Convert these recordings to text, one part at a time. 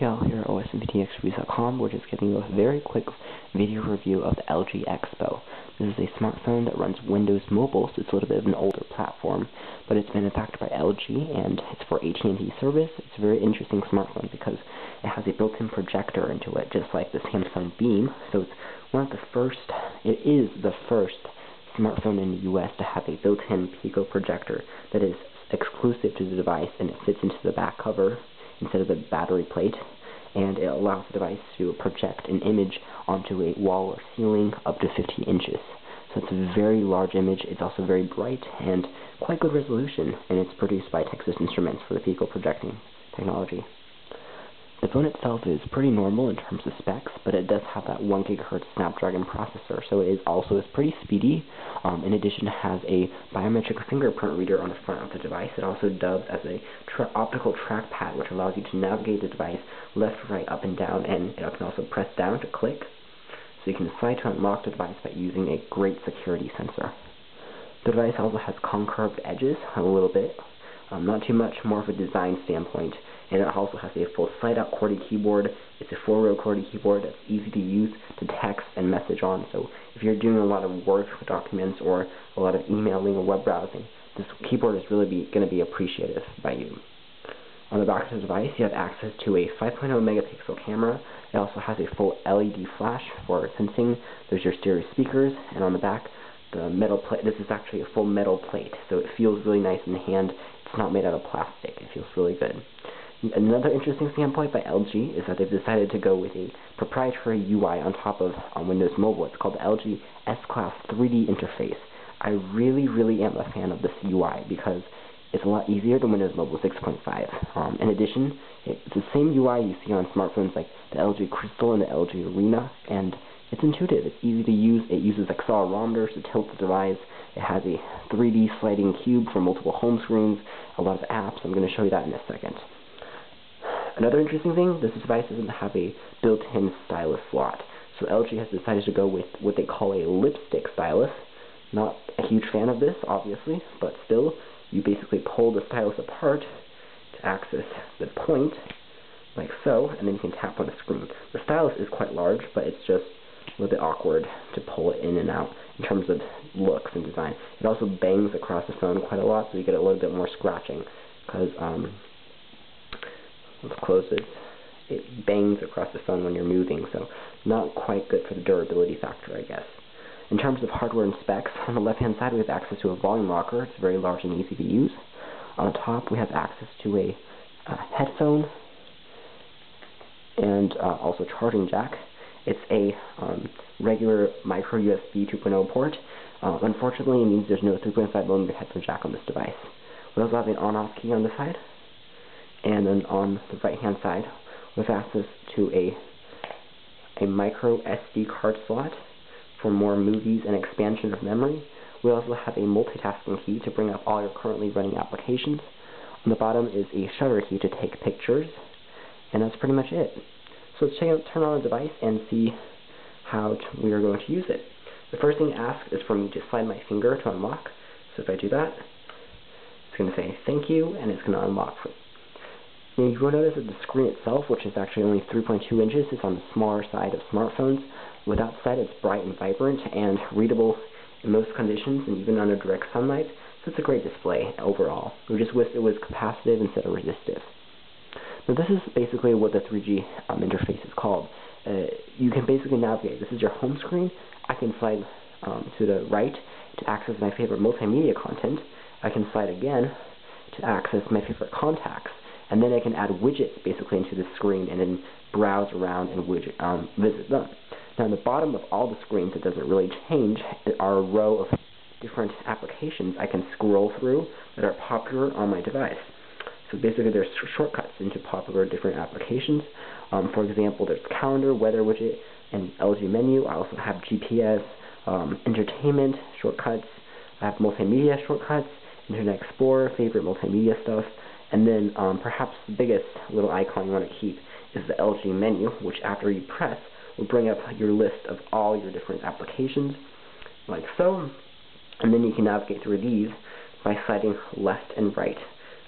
Y'all, here at OSMPTXReviews.com, we're just giving you a very quick video review of the LG Expo. This is a smartphone that runs Windows Mobile, so it's a little bit of an older platform, but it's manufactured by LG, and it's for AT&T service. It's a very interesting smartphone because it has a built-in projector into it, just like the Samsung Beam, so it's the first smartphone in the U.S. to have a built-in Pico projector that is exclusive to the device, and it fits into the back cover instead of the battery plate, and it allows the device to project an image onto a wall or ceiling up to 50 inches. So it's a very large image. It's also very bright and quite good resolution, and it's produced by Texas Instruments for the Pico projecting technology. The phone itself is pretty normal in terms of specs, but it does have that 1 GHz Snapdragon processor, so it is also pretty speedy. In addition, it has a biometric fingerprint reader on the front of the device. It also dubs as a optical trackpad, which allows you to navigate the device left, right, up, and down, and you can also press down to click. So you can slide to unlock the device by using a great security sensor. The device also has concurved edges, a little bit. Not too much, more of a design standpoint. And it also has a full slide-out QWERTY keyboard. It's a 4-row QWERTY keyboard that's easy to use to text and message on. So if you're doing a lot of Word documents or a lot of emailing or web browsing, this keyboard is really going to be appreciated by you. On the back of the device, you have access to a 5.0 megapixel camera. It also has a full LED flash for sensing. There's your stereo speakers, and on the back, the metal plate. This is actually a full metal plate, so it feels really nice in the hand. It's not made out of plastic. It feels really good. Another interesting standpoint by LG is that they've decided to go with a proprietary UI on top of Windows Mobile. It's called the LG S-Class 3D interface. I really, really am a fan of this UI because it's a lot easier than Windows Mobile 6.5. In addition, it's the same UI you see on smartphones like the LG Crystal and the LG Arena, and it's intuitive. It's easy to use. It uses accelerometers to tilt the device. It has a 3D sliding cube for multiple home screens, a lot of apps. I'm going to show you that in a second. Another interesting thing, this device doesn't have a built-in stylus slot. So LG has decided to go with what they call a lipstick stylus. Not a huge fan of this, obviously, but still, you basically pull the stylus apart to access the point, like so, and then you can tap on the screen. The stylus is quite large, but it's just a little bit awkward to pull it in and out in terms of looks and design. It also bangs across the phone quite a lot, so you get a little bit more scratching, because, let's close this. It bangs across the phone when you're moving, so not quite good for the durability factor, I guess. In terms of hardware and specs, on the left-hand side we have access to a volume rocker. It's very large and easy to use. On the top we have access to a headphone and also charging jack. It's a regular micro USB 2.0 port. Unfortunately, it means there's no 3.5mm headphone jack on this device. We also have an on-off key on the side. And then on the right-hand side, we have access to a micro SD card slot for more movies and expansion of memory. We also have a multitasking key to bring up all your currently running applications. On the bottom is a shutter key to take pictures. And that's pretty much it. So let's turn on the device and see how we are going to use it. The first thing asked is for me to slide my finger to unlock. So if I do that, it's going to say thank you, and it's going to unlock for you. Now, you will notice that the screen itself, which is actually only 3.2 inches, is on the smaller side of smartphones. With that said, it's bright and vibrant and readable in most conditions and even under direct sunlight, so it's a great display overall. We just wish it was capacitive instead of resistive. Now, this is basically what the 3G interface is called. You can basically navigate. This is your home screen. I can slide to the right to access my favorite multimedia content. I can slide again to access my favorite contacts. And then I can add widgets basically into the screen and then browse around and visit them. Now, on the bottom of all the screens, it doesn't really change, are a row of different applications I can scroll through that are popular on my device. So basically there's shortcuts into popular different applications. For example, there's calendar, weather widget, and LG menu. I also have GPS, entertainment shortcuts. I have multimedia shortcuts, Internet Explorer, favorite multimedia stuff. And then perhaps the biggest little icon you want to keep is the LG menu, which after you press will bring up your list of all your different applications, like so. And then you can navigate through these by sliding left and right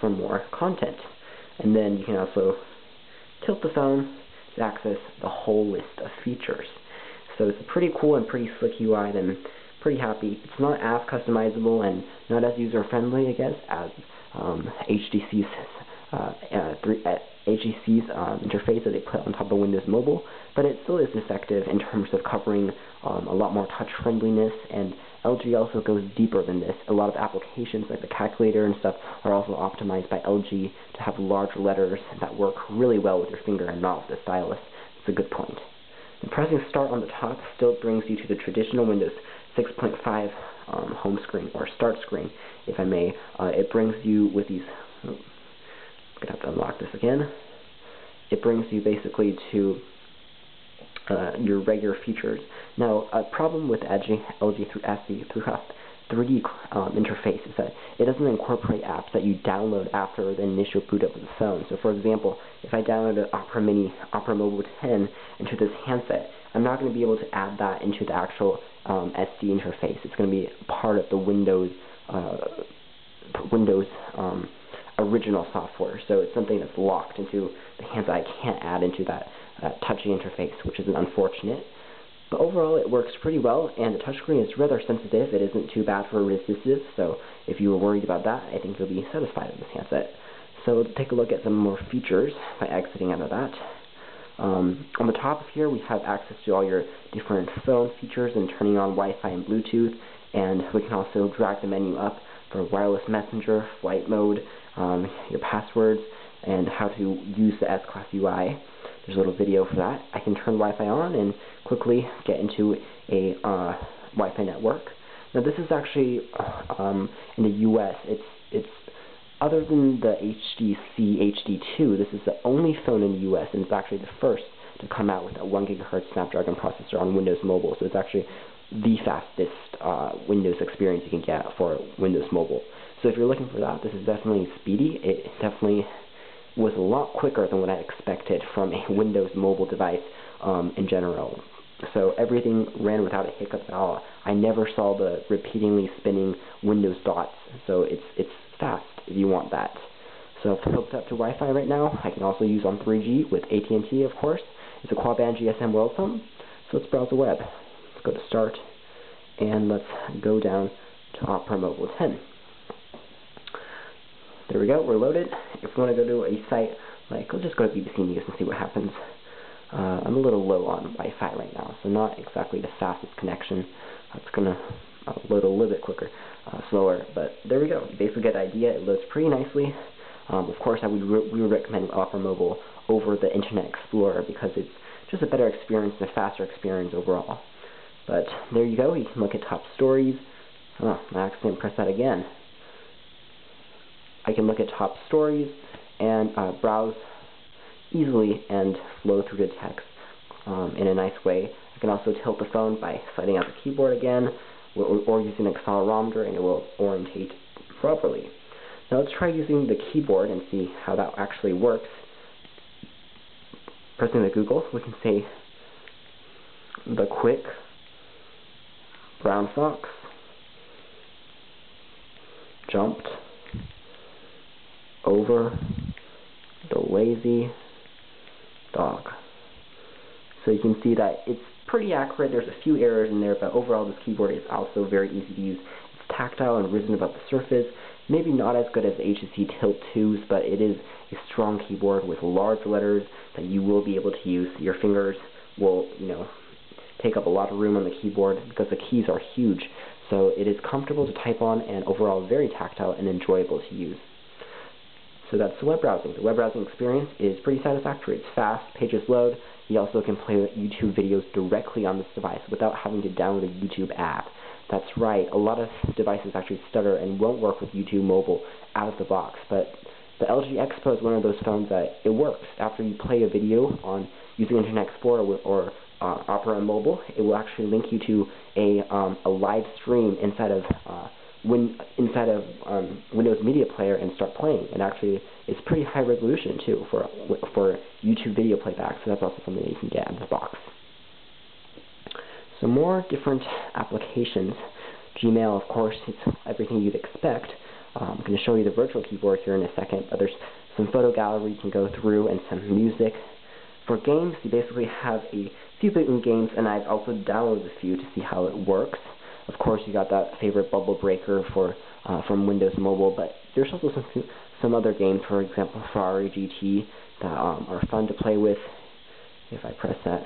for more content. And then you can also tilt the phone to access the whole list of features. So it's a pretty cool and pretty slick UI that I'm pretty happy. It's not as customizable and not as user-friendly, I guess, as HTC's interface that they put on top of Windows Mobile, but it still is effective in terms of covering a lot more touch-friendliness, and LG also goes deeper than this. A lot of applications like the calculator and stuff are also optimized by LG to have large letters that work really well with your finger and not with the stylus. It's a good point. And pressing start on the top still brings you to the traditional Windows 6.5 home screen, or start screen, if I may. It brings you with these... Oh, I'm going to have to unlock this again. It brings you basically to your regular features. Now, a problem with LG S-Class 3D interface is that it doesn't incorporate apps that you download after the initial boot up of the phone. So, for example, if I downloaded Opera Mobile 10 into this handset, I'm not going to be able to add that into the actual SD interface. It's going to be part of the Windows original software, so it's something that's locked into the handset. I can't add into that touchy interface, which is unfortunate. But overall, it works pretty well, and the touchscreen is rather sensitive. It isn't too bad for resistive, so if you were worried about that, I think you'll be satisfied with this handset. So let's take a look at some more features by exiting out of that. On the top of here, we have access to all your different phone features and turning on Wi-Fi and Bluetooth, and we can also drag the menu up for wireless messenger, flight mode, your passwords, and how to use the S-Class UI. There's a little video for that. I can turn Wi-Fi on and quickly get into a Wi-Fi network. Now this is actually, in the US, it's other than the HTC HD2, this is the only phone in the US, and it's actually the first to come out with a 1 GHz Snapdragon processor on Windows Mobile, so it's actually the fastest Windows experience you can get for Windows Mobile. So if you're looking for that, this is definitely speedy. It definitely was a lot quicker than what I expected from a Windows Mobile device in general. So everything ran without a hiccup at all. I never saw the repeatedly spinning Windows dots, so it's fast if you want that. So I've hooked up to Wi-Fi right now. I can also use on 3G with AT&T, of course. It's a quad-band GSM world phone, so let's browse the web. Let's go to Start, and let's go down to Opera Mobile 10. There we go, we're loaded. If we want to go to a site, like, we'll just go to BBC News and see what happens. I'm a little low on Wi-Fi right now, so not exactly the fastest connection. It's going to load a little bit quicker, slower, but there we go. You basically get the idea. It loads pretty nicely. Of course, I would recommend Opera Mobile over the Internet Explorer because it's just a better experience and a faster experience overall. But there you go. You can look at top stories. Oh, I accidentally pressed that again. I can look at top stories and browse easily and flow through the text in a nice way. I can also tilt the phone by sliding out the keyboard again or using an accelerometer, and it will orientate properly. Now let's try using the keyboard and see how that actually works. Pressing the Google, we can say the quick brown fox jumped over the lazy dog. So you can see that it's pretty accurate. There's a few errors in there, but overall this keyboard is also very easy to use. It's tactile and risen above the surface. Maybe not as good as the HTC Tilt 2s, but it is a strong keyboard with large letters that you will be able to use. Your fingers will, you know, take up a lot of room on the keyboard because the keys are huge. So it is comfortable to type on and overall very tactile and enjoyable to use. So that's the web browsing. The web browsing experience is pretty satisfactory. It's fast, pages load. You also can play YouTube videos directly on this device without having to download a YouTube app. That's right, a lot of devices actually stutter and won't work with YouTube Mobile out of the box, but the LG Expo is one of those phones that it works. After you play a video on using Internet Explorer or Opera Mobile, it will actually link you to a live stream inside of Windows Media Player and start playing. And actually, it's pretty high resolution too for YouTube video playback, so that's also something that you can get out of the box. So more different applications. Gmail, of course, it's everything you'd expect. I'm going to show you the virtual keyboard here in a second, but there's some photo gallery you can go through, and some music. For games, you basically have a few built-in games, and I've also downloaded a few to see how it works. Of course, you got that favorite Bubble Breaker for from Windows Mobile, but there's also some other games, for example, Ferrari GT, that are fun to play with. If I press that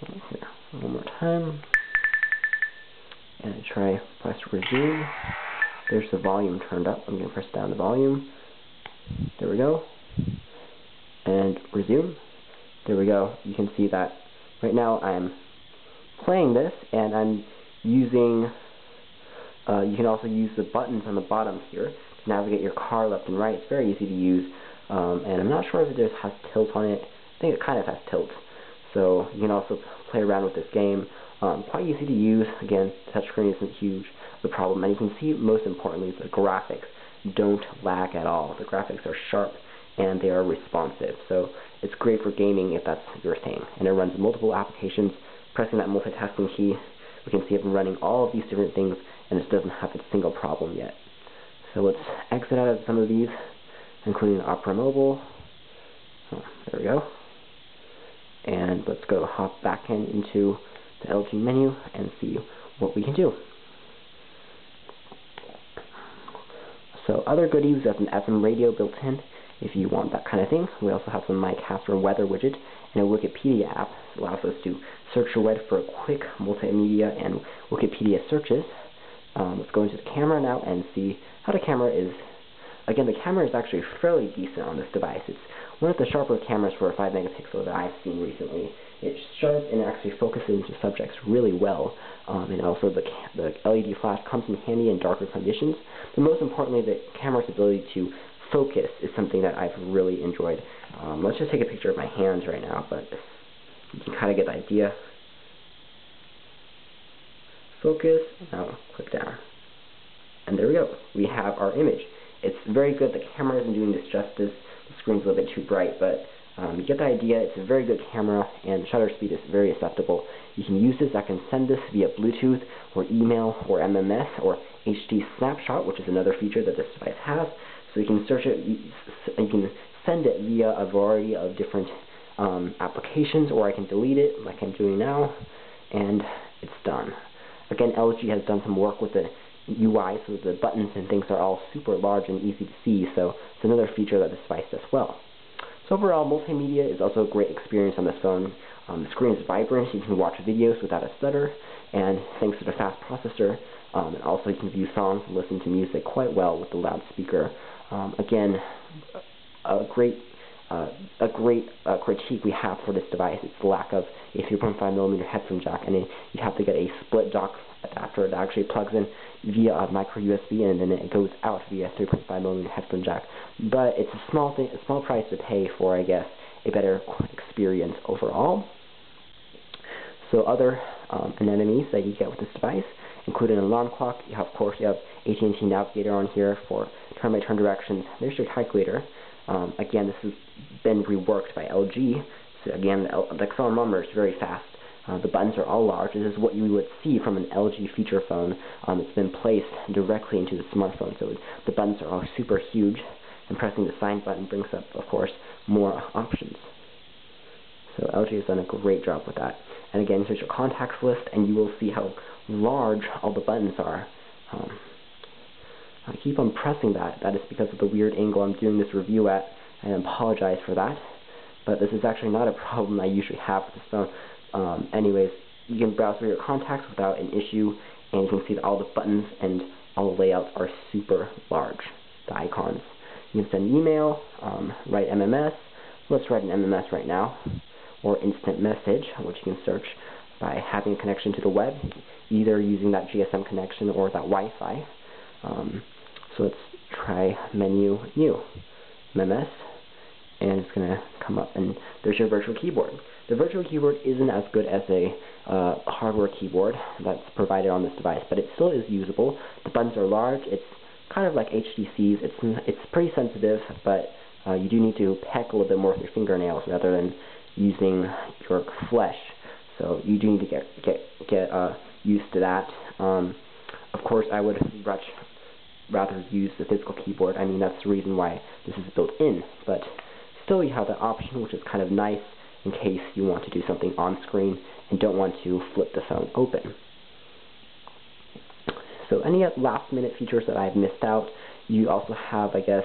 here one more time, and I press resume, there's the volume turned up. I'm going to press down the volume. There we go. And resume. There we go. You can see that right now I'm playing this, and I'm using, you can also use the buttons on the bottom here to navigate your car left and right. It's very easy to use, and I'm not sure if it has tilt on it. I think it kind of has tilt. So you can also play around with this game. Quite easy to use. Again, touchscreen isn't huge the problem, and you can see most importantly the graphics don't lag at all. The graphics are sharp and they are responsive. So it's great for gaming if that's your thing. And it runs multiple applications. Pressing that multitasking key, we can see it running all of these different things, and it doesn't have a single problem yet. So let's exit out of some of these, including Opera Mobile. Oh, there we go. And let's go hop back into the LG menu and see what we can do. So other goodies, that's an FM radio built in, if you want that kind of thing. We also have some MyCaster weather widget and a Wikipedia app that allows us to search the web for quick multimedia and Wikipedia searches. Let's go into the camera now and see how the camera is. Again, the camera is actually fairly decent on this device. It's one of the sharper cameras for a 5 megapixel that I've seen recently. It's sharp and actually focuses into subjects really well. And also the LED flash comes in handy in darker conditions. But most importantly, the camera's ability to focus is something that I've really enjoyed. Let's just take a picture of my hands right now, but you can kind of get the idea. Focus, now click down. And there we go. We have our image. It's very good. The camera isn't doing this justice. The screen's a little bit too bright, but you get the idea. It's a very good camera, and shutter speed is very acceptable. You can use this. I can send this via Bluetooth or email or MMS or HD Snapshot, which is another feature that this device has. So you can search it, you can send it via a variety of different applications, or I can delete it like I'm doing now, and it's done. Again, LG has done some work with the UI, so the buttons and things are all super large and easy to see, so it's another feature that this device does well. So overall, multimedia is also a great experience on this phone. The screen is vibrant, you can watch videos without a stutter, and thanks to the fast processor, and also you can view songs and listen to music quite well with the loudspeaker. Again, a great critique we have for this device is the lack of a 3.5mm headphone jack, and you have to get a split dock adapter that actually plugs in via a micro USB, and then it goes out via 3.5mm headphone jack. But it's a small thing, a small price to pay for, I guess, a better experience overall. So other amenities that you get with this device include an alarm clock. You have, of course, you have AT&T Navigator on here for turn-by-turn directions. There's your calculator. Again, this has been reworked by LG. So again, the accelerometer is very fast. The buttons are all large. This is what you would see from an LG feature phone. It's been placed directly into the smartphone, so the buttons are all super huge. And pressing the sign button brings up, of course, more options. So LG has done a great job with that. And again, here's your contacts list, and you will see how large all the buttons are. I keep on pressing that. That is because of the weird angle I'm doing this review at, and I apologize for that. But this is actually not a problem I usually have with this phone. Anyways, you can browse through your contacts without an issue, and you can see that all the buttons and all the layouts are super large, the icons. You can send email, write MMS. Let's write an MMS right now, or instant message, which you can search by having a connection to the web, either using that GSM connection or that Wi-Fi. So let's try menu new, MMS, and it's going to come up, and there's your virtual keyboard. The virtual keyboard isn't as good as a hardware keyboard that's provided on this device, but it still is usable. The buttons are large. It's kind of like HTC's. It's pretty sensitive, but you do need to peck a little bit more with your fingernails rather than using your flesh. So you do need to get used to that. Of course, I would rather use the physical keyboard. I mean, that's the reason why this is built in, but still you have that option, which is kind of nice in case you want to do something on screen and don't want to flip the phone open. So any last minute features that I've missed out, you also have, I guess,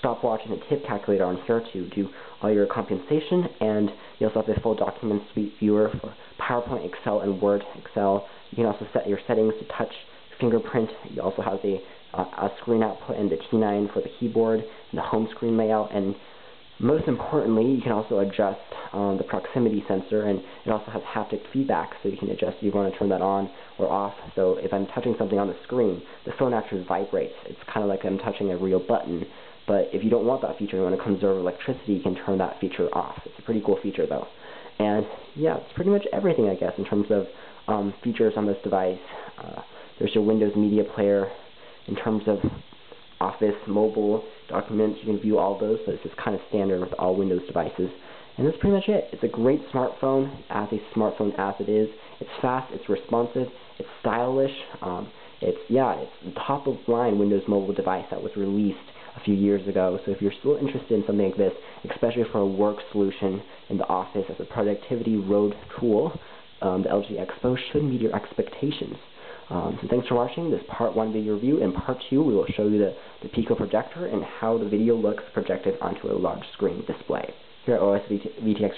stopwatch and a tip calculator on here to do all your compensation, and you also have a full document suite viewer for PowerPoint, Excel, and Word. Excel, you can also set your settings to touch, fingerprint. You also have the screen output and the T9 for the keyboard, and the home screen layout, and most importantly, you can also adjust the proximity sensor, and it also has haptic feedback, so you can adjust if you want to turn that on or off. So if I'm touching something on the screen, the phone actually vibrates. It's kind of like I'm touching a real button, but if you don't want that feature, when it comes over electricity, you can turn that feature off. It's a pretty cool feature, though. And yeah, it's pretty much everything, I guess, in terms of features on this device. There's your Windows Media Player. In terms of Office, mobile, documents, you can view all those, but it's just kind of standard with all Windows devices. And that's pretty much it. It's a great smartphone, as a smartphone as it is. It's fast, it's responsive, it's stylish. It's the top-of-line Windows Mobile device that was released a few years ago. So if you're still interested in something like this, especially for a work solution in the office as a productivity road tool, the LG Expo should meet your expectations. So thanks for watching this part 1 video review. In part 2, we will show you the Pico projector and how the video looks projected onto a large screen display. Here at OSMPTX